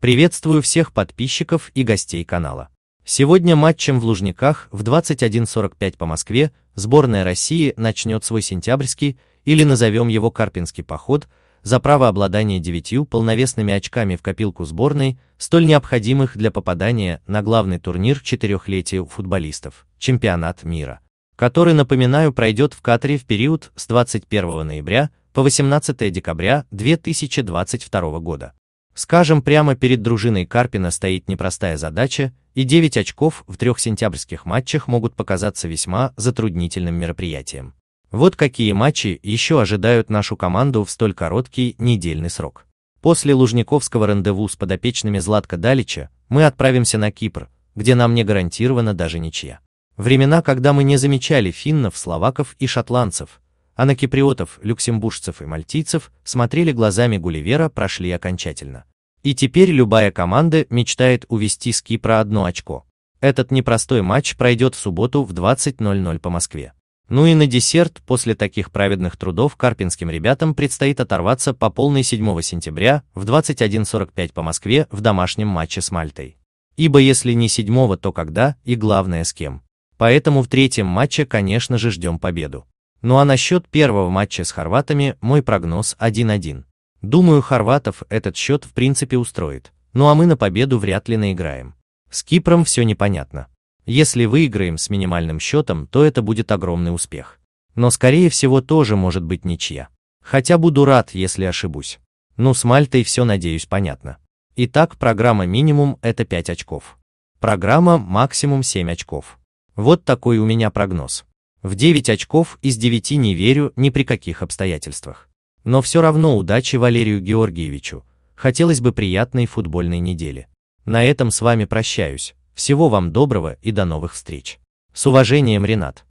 Приветствую всех подписчиков и гостей канала. Сегодня матчем в Лужниках в 21:45 по Москве сборная России начнет свой сентябрьский, или назовем его карпинский поход, за право обладания 9 полновесными очками в копилку сборной, столь необходимых для попадания на главный турнир 4-летия футболистов, чемпионат мира, который, напоминаю, пройдет в Катаре в период с 21 ноября по 18 декабря 2022 года. Скажем прямо, перед дружиной Карпина стоит непростая задача, и 9 очков в 3 сентябрьских матчах могут показаться весьма затруднительным мероприятием. Вот какие матчи еще ожидают нашу команду в столь короткий недельный срок. После лужниковского рандеву с подопечными Златка Далича мы отправимся на Кипр, где нам не гарантирована даже ничья. Времена, когда мы не замечали финнов, словаков и шотландцев, а на киприотов, люксембуржцев и мальтийцев смотрели глазами Гулливера, прошли окончательно. И теперь любая команда мечтает увести с Кипра 1 очко. Этот непростой матч пройдет в субботу в 20:00 по Москве. Ну и на десерт после таких праведных трудов карпинским ребятам предстоит оторваться по полной 7 сентября в 21:45 по Москве в домашнем матче с Мальтой. Ибо если не 7-го, то когда, и главное, с кем. Поэтому в 3-м матче, конечно же, ждем победу. Ну а насчет 1-го матча с хорватами мой прогноз 1-1. Думаю, хорватов этот счет в принципе устроит, ну а мы на победу вряд ли наиграем. С Кипром все непонятно. Если выиграем с минимальным счетом, то это будет огромный успех. Но скорее всего тоже может быть ничья. Хотя буду рад, если ошибусь. Ну с Мальтой все, надеюсь, понятно. Итак, программа минимум — это 5 очков. Программа максимум — 7 очков. Вот такой у меня прогноз. В 9 очков из 9 не верю ни при каких обстоятельствах. Но все равно удачи Валерию Георгиевичу, хотелось бы приятной футбольной недели. На этом с вами прощаюсь, всего вам доброго и до новых встреч. С уважением, Ринат.